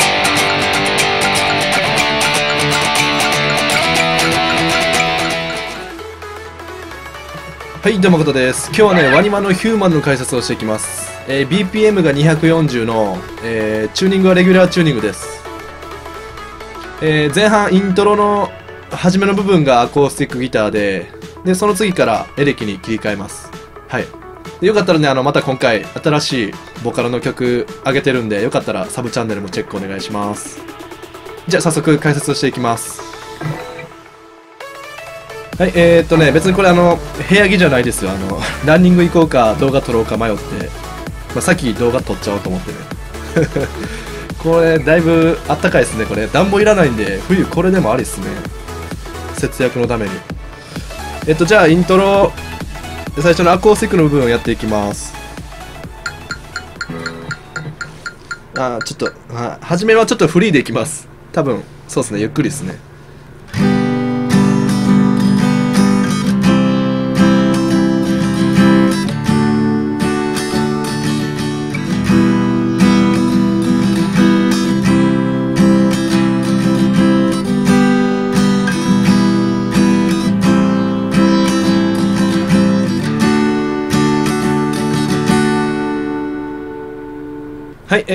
はい、どうもことです。今日はね、ワニマのヒューマンの解説をしていきます。BPM が240の、チューニングはレギュラーチューニングです。前半イントロの初めの部分がアコースティックギターで、その次からエレキに切り替えます。はい。でよかったらね、また今回新しいボカロの曲上げてるんで、よかったらサブチャンネルもチェックお願いします。じゃあ早速解説していきます。はい、別にこれ部屋着じゃないですよ。ランニング行こうか、動画撮ろうか迷って、まあ、さっき動画撮っちゃおうと思ってね。これ、だいぶあったかいですね、これ。暖房いらないんで、冬これでもありっすね。節約のために。じゃあ、イントロ、最初のアコースティックの部分をやっていきます。ちょっと、初めはちょっとフリーでいきます。多分、そうですね、ゆっくりですね。はい、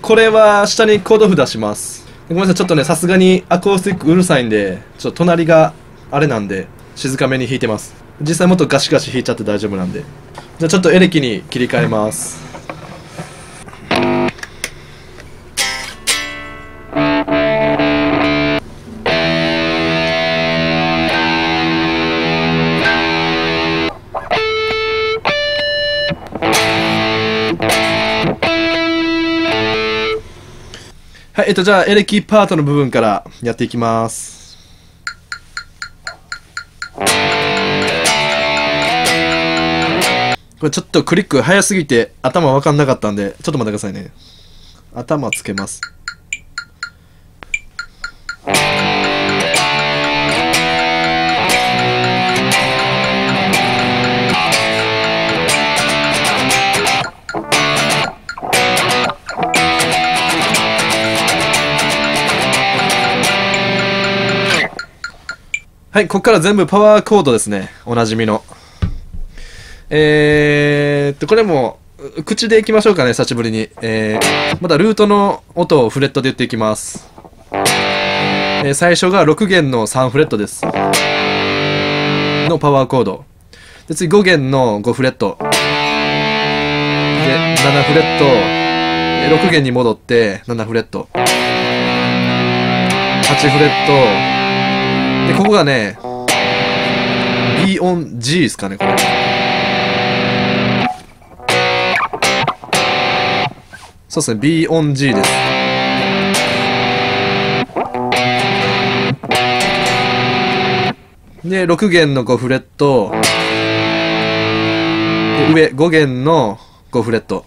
これは下にコード譜出します。ごめんなさい、ちょっとね、さすがにアコースティックうるさいんで、ちょっと隣があれなんで、静かめに弾いてます。実際もっとガシガシ弾いちゃって大丈夫なんで。じゃあちょっとエレキに切り替えます。はい、じゃあエレキパートの部分からやっていきます。これちょっとクリック早すぎて頭わかんなかったんで、ちょっと待ってくださいね。頭つけます。はい、ここから全部パワーコードですね。おなじみの。これも、口でいきましょうかね、久しぶりに。またルートの音をフレットで言っていきます。最初が6弦の3フレットです。のパワーコード。で、次5弦の5フレット。で、7フレット。6弦に戻って、7フレット。8フレット。で、ここがね、B on G ですかね、これ。そうですね、B on G です。で、6弦の5フレット。で、上、5弦の5フレット。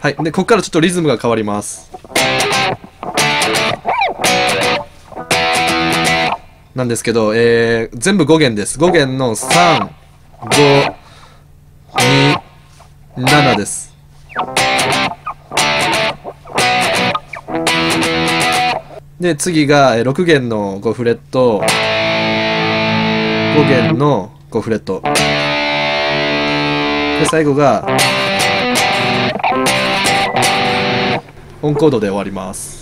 はい。で、ここからちょっとリズムが変わります。なんですけど、全部5弦です。5弦の3、5、2、7です。で、次が6弦の5フレット、5弦の5フレット。で、最後が、オンコードで終わります。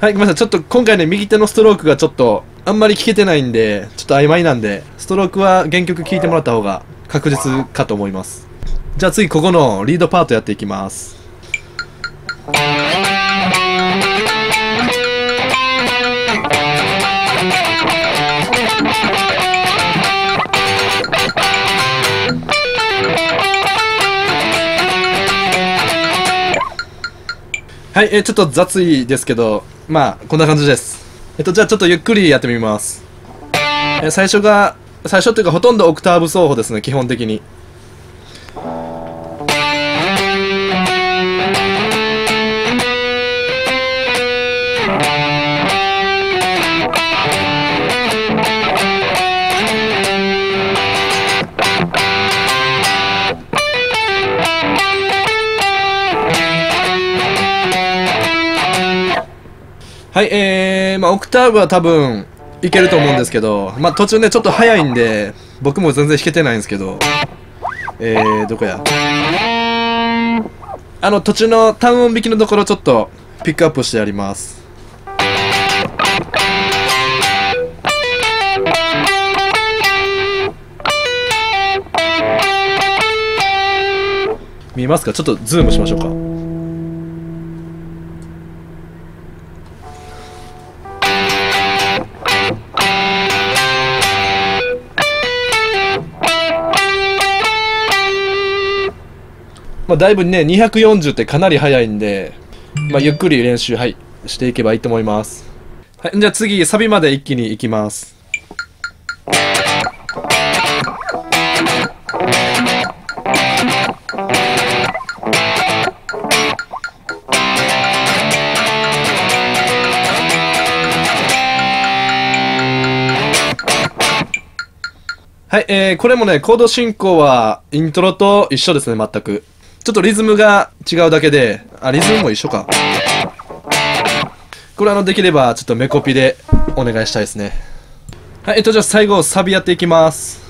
はい、ごめんなさい。ちょっと今回ね、右手のストロークがちょっとあんまり聞けてないんで、ちょっと曖昧なんで、ストロークは原曲聴いてもらった方が確実かと思います。じゃあ次、ここのリードパートやっていきます。はい、ちょっと雑いですけど、まあ、こんな感じです。じゃあちょっとゆっくりやってみます。最初っていうかほとんどオクターブ奏法ですね、基本的に。はい、まあオクターブは多分いけると思うんですけど、まあ途中ねちょっと早いんで僕も全然弾けてないんですけど、どこや、あの途中の単音弾きのところちょっとピックアップしてやります。見えますか？ちょっとズームしましょうか。まあ、だいぶね240ってかなり速いんで、まあ、ゆっくり練習、はい、していけばいいと思います。はい、じゃあ次サビまで一気にいきます。はい、これもねコード進行はイントロと一緒ですね。全くちょっとリズムが違うだけで、あ、リズムも一緒か。これできればちょっとメコピでお願いしたいですね。はい、じゃあ最後サビやっていきます。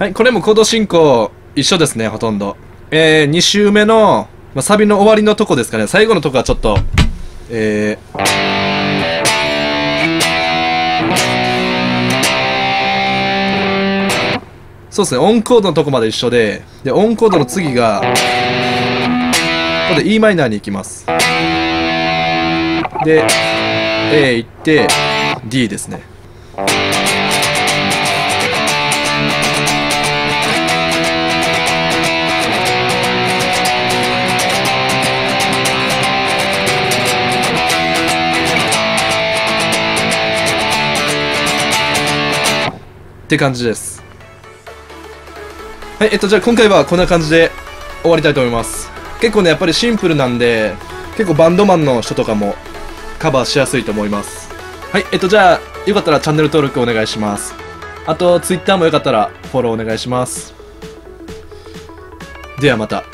はい、これもコード進行一緒ですね、ほとんど。2周目の、まあ、サビの終わりのとこですかね。最後のとこはちょっと、そうですね、オンコードのとこまで一緒で、で、オンコードの次が、ここで E マイナーに行きます。で、A 行って、D ですね。って感じです。はい、じゃあ今回はこんな感じで終わりたいと思います。結構ねやっぱりシンプルなんで結構バンドマンの人とかもカバーしやすいと思います。はい、じゃあよかったらチャンネル登録お願いします。あと Twitter もよかったらフォローお願いします。ではまた。